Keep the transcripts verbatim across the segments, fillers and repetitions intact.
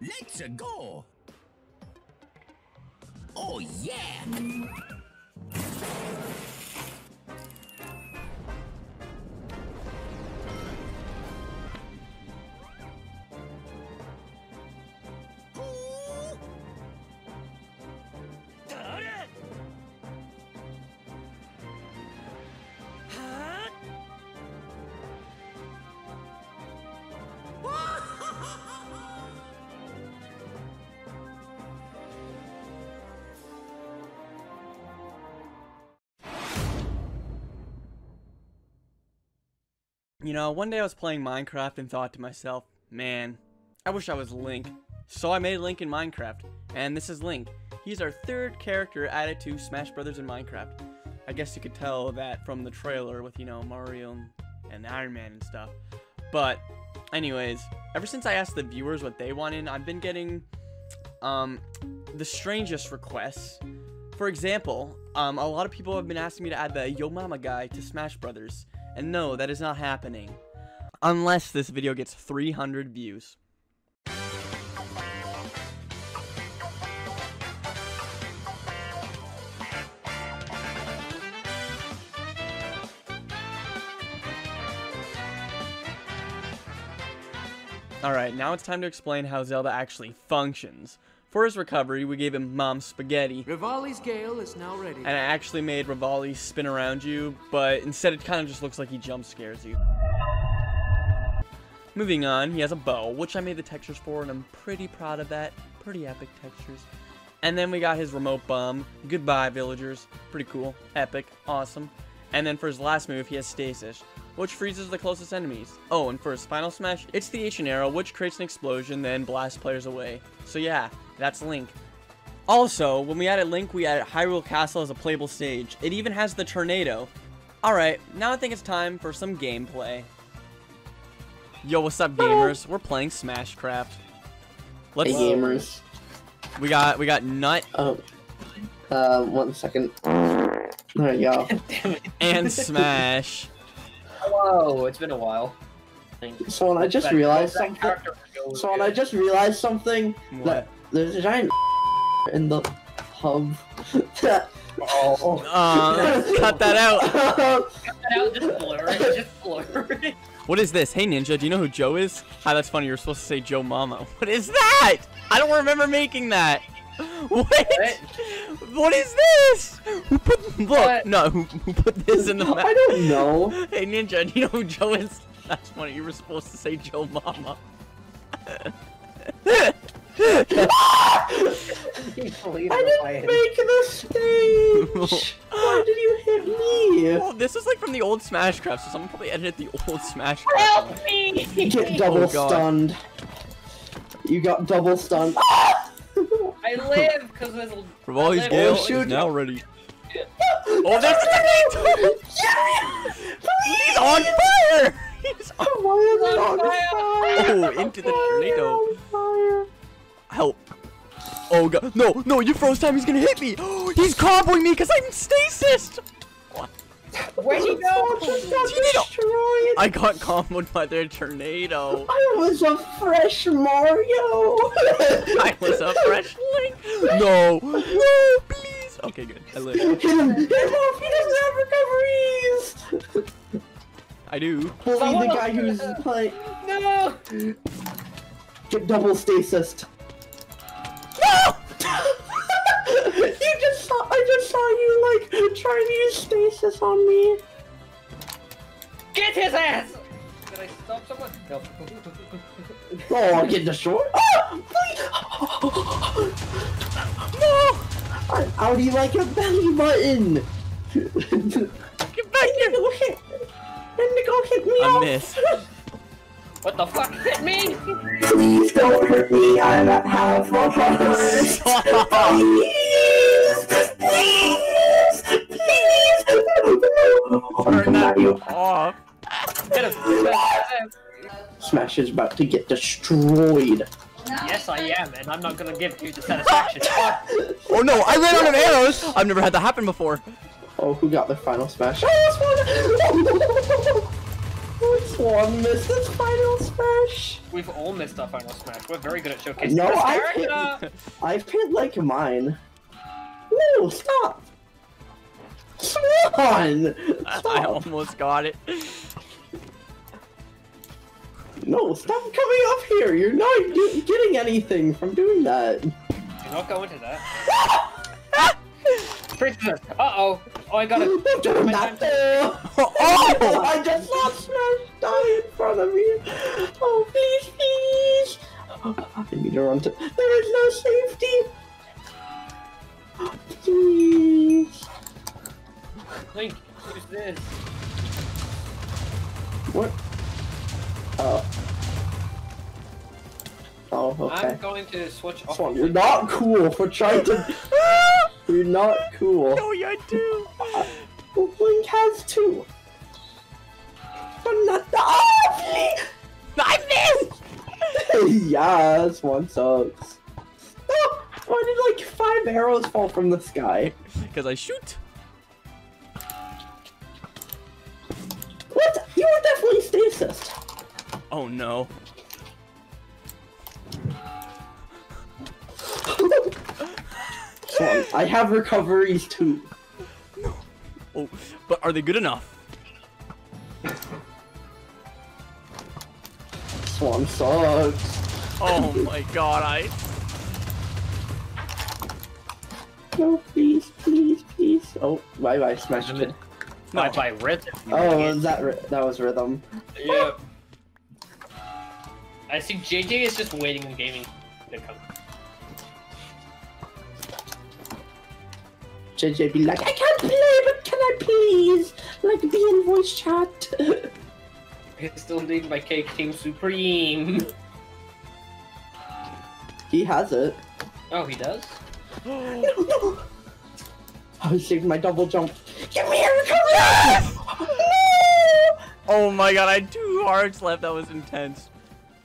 Let's go! Oh yeah! You know, one day I was playing Minecraft and thought to myself, man, I wish I was Link. So I made Link in Minecraft, and this is Link. He's our third character added to Smash Brothers and Minecraft. I guess you could tell that from the trailer with, you know, Mario and, and Iron Man and stuff. But, anyways, ever since I asked the viewers what they want in, I've been getting, um, the strangest requests. For example, um, a lot of people have been asking me to add the Yo Mama guy to Smash Brothers. And no, that is not happening. Unless this video gets three hundred views. Alright, now it's time to explain how Zelda actually functions. For his recovery, we gave him Mom's spaghetti. Revali's Gale is now ready. And I actually made Revali spin around you, but instead it kind of just looks like he jump scares you. Moving on, he has a bow, which I made the textures for, and I'm pretty proud of that. Pretty epic textures. And then we got his remote bomb. Goodbye, villagers. Pretty cool. Epic. Awesome. And then for his last move, he has stasis, which freezes the closest enemies. Oh, and for his final smash, it's the H and arrow, which creates an explosion, then blasts players away. So yeah, that's Link. Also, when we added Link, we added Hyrule Castle as a playable stage. It even has the tornado. Alright, now I think it's time for some gameplay. Yo, what's up, gamers? We're playing Smashcraft. Let's hey, gamers. We got, we got Nut. Oh, uh, one second. There you go. And Smash. Hello, it's been a while. So when I just realized something. So when I just realized something what? That there's a giant in the pub. Oh, uh, cut that out. Cut that out. Just blur it. Just blur it. What is this? Hey Ninja, do you know who Joe is? Hi, that's funny. You're supposed to say Joe Mama. What is that? I don't remember making that. What? What? What is this? Who put look? What? No, who, who put this in the map? I don't know. Hey Ninja, do you know who Joe is? That's funny. You were supposed to say Joe Mama. I didn't make the stage. Why did you hit me? Well, this is like from the old Smashcraft, so someone probably edited the old Smashcraft. Help me! You get double oh, stunned. You got double stunned. I live because there's a Revali's Gale is now ready. Oh, that's the yes! He's on fire! He's on, oh, why on, on fire! fire! Oh, into the tornado! Help! Oh god! No, no! You froze time. He's gonna hit me! He's comboing me because I'm stasis. What? Where'd he go? I got comboed by their tornado. I was a fresh Mario. I was a fresh Link. No, no, please. Okay, good. I live. He doesn't have recoveries. I do. Bully the guy who's like no. Get double stasis. No. You just saw. I just saw you like trying to use stasis on me. Get his ass! Did I stop someone? No. Oh, I'm getting the short. Oh, please! No! How do you like a belly button? Get back here! Go hit! And go hit me! I missed. What the fuck? Hit me! Please don't hurt me. I'm at half my heart. Please! Please! Turn that off! Smash is about to get destroyed. Yes, I am, and I'm not gonna give you the satisfaction. Oh no, I ran out of arrows! I've never had that happen before. Oh, who got the final smash? one missed its final smash. We've all missed our final smash. We're very good at showcasing. No, I've hit, I've hit like mine. No, stop! Swan! Stop. I almost got it. No, stop coming up here! You're not get getting anything from doing that. You're not going to that. Prisoner. Uh-oh. Oh, I got it. Oh! I just saw Smash die in front of me. Oh, please, please. Oh, I need to run to... There is no safety. Please. Link, who's this? What? Oh. Oh, okay. I'm going to switch off. Swan, you're not cool for trying to... You're not cool. No, you do. Well, Link has two. I'm not the. Oh, please! I missed! Yeah, this one sucks. Oh, why did like five arrows fall from the sky? Because I shoot. What? You were definitely stasis. Oh no. Swan, I have recoveries too. No. Oh, but are they good enough? Swan sucks. Oh my god, I. No, please, please, please. Oh, bye bye, Smash it. Not by rhythm. Oh, that ri that was rhythm. Yeah. I think J J is just waiting in gaming to come. J J be like, I can't play, but can I please? Like, be in voice chat. It's still named by Cake Team Supreme. He has it. Oh, he does? No, no! I saved my double jump. Give me a recovery! No! Oh my god, I had two hearts left. That was intense.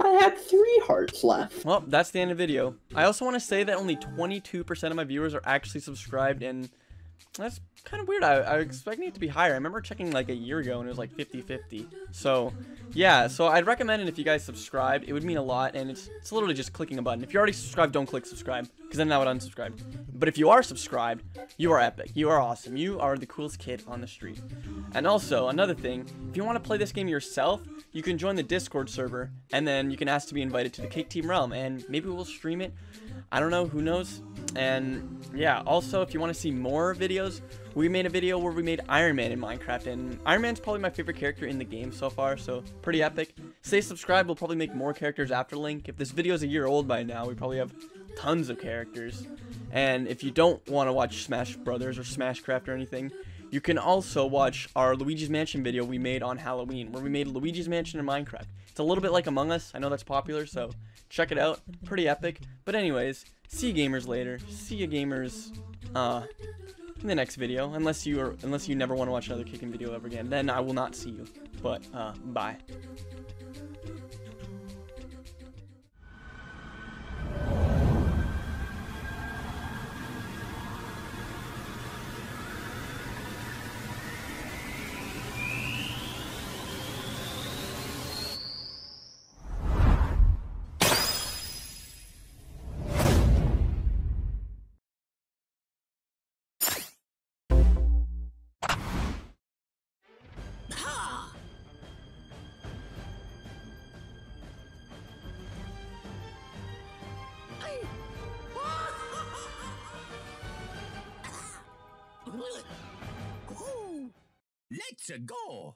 I had three hearts left. Well, that's the end of the video. I also want to say that only twenty-two percent of my viewers are actually subscribed, and that's kind of weird. I, I was expecting it to be higher. I remember checking like a year ago, and it was like fifty fifty. So, yeah. So I'd recommend it if you guys subscribed. It would mean a lot, and it's, it's literally just clicking a button. If you're already subscribed, don't click subscribe, because then that would unsubscribe. But if you are subscribed, you are epic. You are awesome. You are the coolest kid on the street. And also, another thing, if you want to play this game yourself, you can join the Discord server, and then you can ask to be invited to the Cake Team Realm, and maybe we'll stream it. I don't know, who knows? And yeah, also, if you want to see more videos, we made a video where we made Iron Man in Minecraft, and Iron Man's probably my favorite character in the game so far, so pretty epic. Stay subscribed, we'll probably make more characters after Link. If this video is a year old by now, we probably have tons of characters. And if you don't want to watch Smash Brothers or Smashcraft or anything, you can also watch our Luigi's Mansion video we made on Halloween, where we made Luigi's Mansion in Minecraft. It's a little bit like Among Us. I know that's popular, so check it out. Pretty epic. But anyways, see you gamers later. See you gamers uh, in the next video. Unless you are, unless you never want to watch another kicking video ever again, then I will not see you. But uh, bye. Let's go!